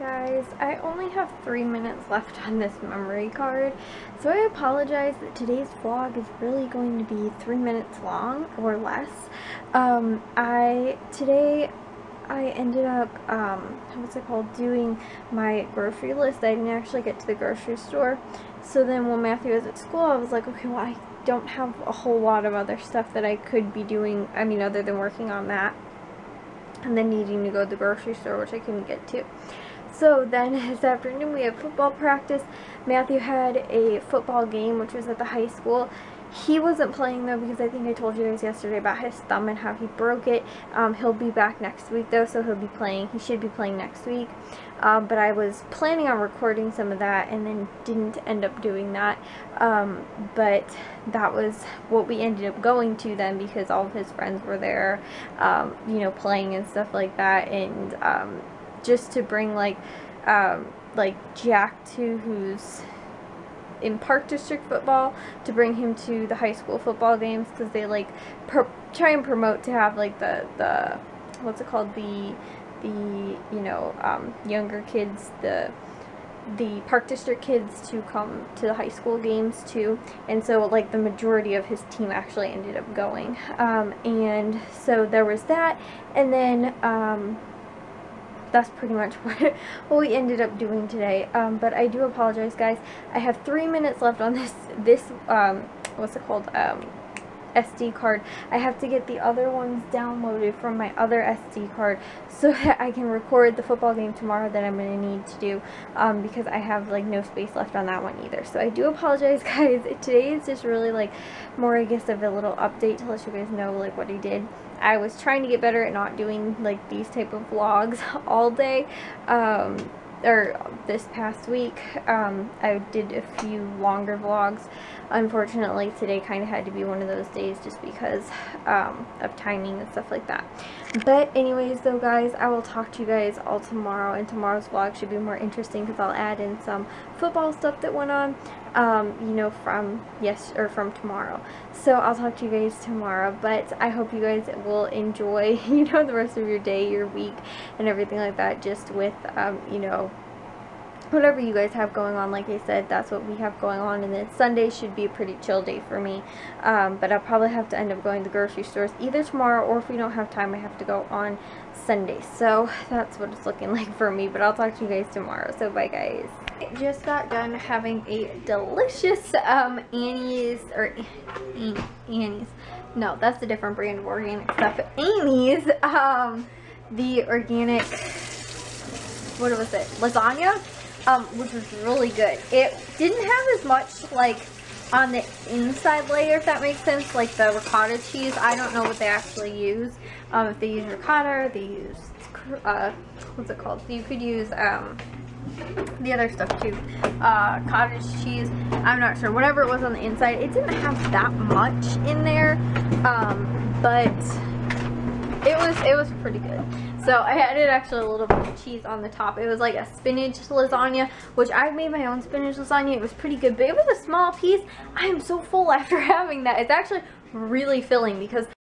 guys, I only have 3 minutes left on this memory card, so I apologize that today's vlog is really going to be 3 minutes long or less. Today I ended up doing my grocery list. I didn't actually get to the grocery store, so then when Matthew was at school, I was like, okay, well, I don't have a whole lot of other stuff that I could be doing, I mean, other than working on that. And then needing to go to the grocery store, which I couldn't get to. So then this afternoon we had football practice. Matthew had a football game, which was at the high school. He wasn't playing though, because I think I told you guys yesterday about his thumb and how he broke it. He'll be back next week though, so he'll be playing. He should be playing next week. But I was planning on recording some of that and then didn't end up doing that. But that was what we ended up going to then, because all of his friends were there, you know, playing and stuff like that. And just to bring like Jack to who's in Park District football, to bring him to the high school football games, because they like try and promote to have like the what's it called, the you know, younger kids, the Park District kids, to come to the high school games too. And so like the majority of his team actually ended up going, and so there was that. And then that's pretty much what we ended up doing today. But I do apologize, guys. I have 3 minutes left on this SD card. I have to get the other ones downloaded from my other SD card so that I can record the football game tomorrow that I'm going to need to do, because I have like no space left on that one either. So I do apologize, guys. Today is just really like more, I guess, of a little update to let you guys know like what I did. I was trying to get better at not doing like these type of vlogs all day, or this past week. I did a few longer vlogs. Unfortunately, today kind of had to be one of those days just because of timing and stuff like that. But anyways though, guys, I will talk to you guys all tomorrow, and tomorrow's vlog should be more interesting because I'll add in some football stuff that went on, you know, from tomorrow. So I'll talk to you guys tomorrow, but I hope you guys will enjoy, you know, the rest of your day, your week, and everything like that, just with, you know, whatever you guys have going on. Like I said, that's what we have going on, and then Sunday should be a pretty chill day for me. But I'll probably have to end up going to grocery stores either tomorrow, or if we don't have time, I have to go on Sunday. So that's what it's looking like for me, but I'll talk to you guys tomorrow. So bye, guys. I just got done having a delicious Amy's the organic, what was it, lasagna, which was really good. It didn't have as much like on the inside layer, if that makes sense, like the ricotta cheese. I don't know what they actually use, if they use ricotta, or they use what's it called, you could use the other stuff too, cottage cheese, I'm not sure. Whatever it was on the inside, it didn't have that much in there, but it was pretty good. So I added actually a little bit of cheese on the top. It was like a spinach lasagna, which I made my own spinach lasagna. It was pretty good, but it was a small piece. I am so full after having that. It's actually really filling because